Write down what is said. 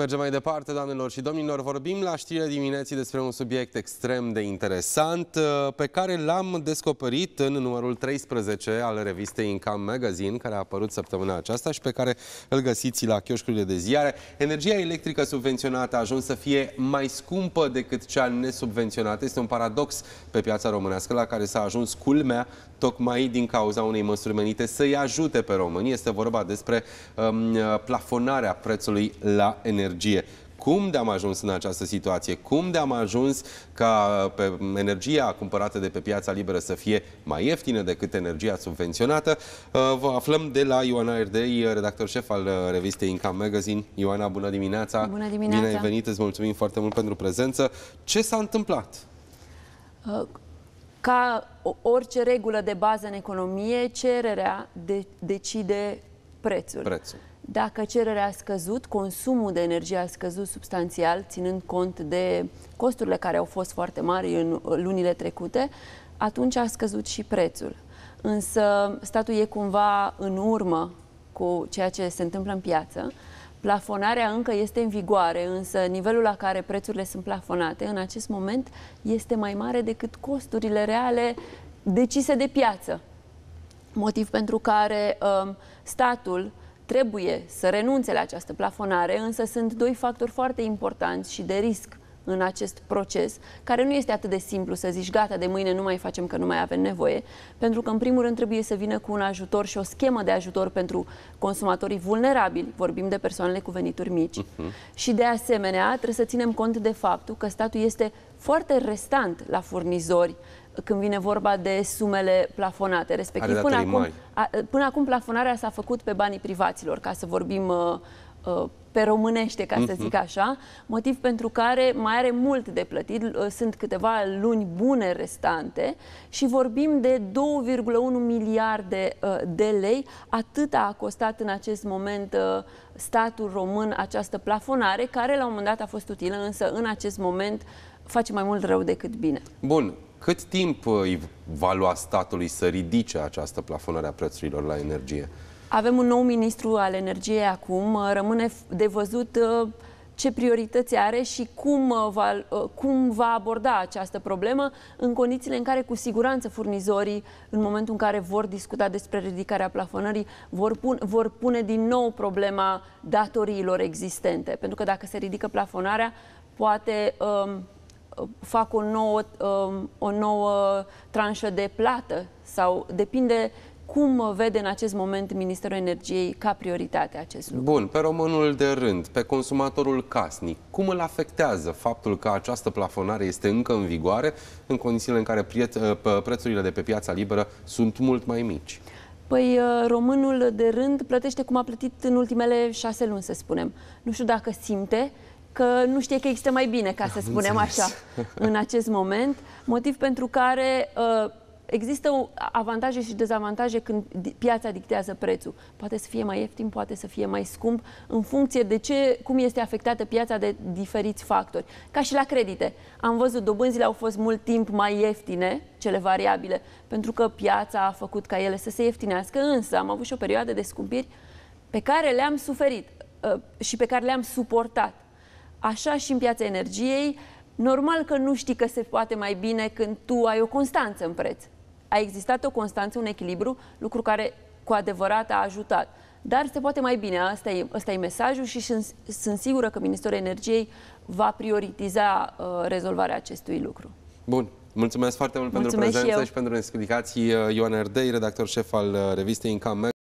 Mergem mai departe, doamnelor și domnilor. Vorbim la știrile dimineții despre un subiect extrem de interesant pe care l-am descoperit în numărul 13 al revistei Income Magazine, care a apărut săptămâna aceasta și pe care îl găsiți la chioșcurile de ziare. Energia electrică subvenționată a ajuns să fie mai scumpă decât cea nesubvenționată. Este un paradox pe piața românească la care s-a ajuns, culmea, tocmai din cauza unei măsuri menite să-i ajute pe români. Este vorba despre plafonarea prețului la energie. Cum de-am ajuns în această situație? Cum de-am ajuns ca pe energia cumpărată de pe piața liberă să fie mai ieftină decât energia subvenționată? Vă aflăm de la Ioana Erdei, redactor șef al revistei Income Magazine. Ioana, bună dimineața! Bună dimineața! Bine ai venit, îți mulțumim foarte mult pentru prezență. Ce s-a întâmplat? Ca orice regulă de bază în economie, cererea decide prețul. Dacă cererea a scăzut, consumul de energie a scăzut substanțial, ținând cont de costurile care au fost foarte mari în lunile trecute, atunci a scăzut și prețul. Însă statul e cumva în urmă cu ceea ce se întâmplă în piață. Plafonarea încă este în vigoare, însă nivelul la care prețurile sunt plafonate în acest moment este mai mare decât costurile reale decise de piață. Motiv pentru care statul trebuie să renunțe la această plafonare, însă sunt doi factori foarte importanți și de risc în acest proces, care nu este atât de simplu să zici gata, de mâine nu mai facem că nu mai avem nevoie, pentru că în primul rând trebuie să vină cu un ajutor și o schemă de ajutor pentru consumatorii vulnerabili, vorbim de persoanele cu venituri mici, și de asemenea trebuie să ținem cont de faptul că statul este foarte restant la furnizori când vine vorba de sumele plafonate, respectiv până acum plafonarea s-a făcut pe banii privaților, ca să vorbim pe românește, ca să zic așa, motiv pentru care mai are mult de plătit, sunt câteva luni bune restante și vorbim de 2,1 miliarde de lei, atât a costat în acest moment statul român această plafonare, care la un moment dat a fost utilă, însă în acest moment face mai mult rău decât bine. Bun. Cât timp îi va lua statului să ridice această plafonare a prețurilor la energie? Avem un nou ministru al energiei acum, rămâne de văzut ce priorități are și cum va aborda această problemă în condițiile în care, cu siguranță, furnizorii, în momentul în care vor discuta despre ridicarea plafonării, vor pune din nou problema datoriilor existente. Pentru că dacă se ridică plafonarea, poate fac o nouă tranșă de plată sau depinde cum vede în acest moment Ministerul Energiei ca prioritate acest lucru. Bun, pe românul de rând, pe consumatorul casnic, cum îl afectează faptul că această plafonare este încă în vigoare în condițiile în care prețurile de pe piața liberă sunt mult mai mici? Păi românul de rând plătește cum a plătit în ultimele 6 luni, să spunem. Nu știu dacă simte că nu știe că există mai bine, ca să spunem așa, în acest moment. Motiv pentru care există avantaje și dezavantaje când piața dictează prețul. Poate să fie mai ieftin, poate să fie mai scump, în funcție de cum este afectată piața de diferiți factori. Ca și la credite. Am văzut, dobânzile au fost mult timp mai ieftine, cele variabile, pentru că piața a făcut ca ele să se ieftinească, însă am avut și o perioadă de scumpiri pe care le-am suferit și pe care le-am suportat. Așa și în piața energiei, normal că nu știi că se poate mai bine când tu ai o constanță în preț. A existat o constanță, un echilibru, lucru care cu adevărat a ajutat. Dar se poate mai bine, asta e mesajul și sunt sigură că Ministerul Energiei va prioritiza rezolvarea acestui lucru. Bun. Mulțumesc foarte mult pentru prezență și pentru explicații. Ioana Erdei, redactor șef al revistei Income Magazine.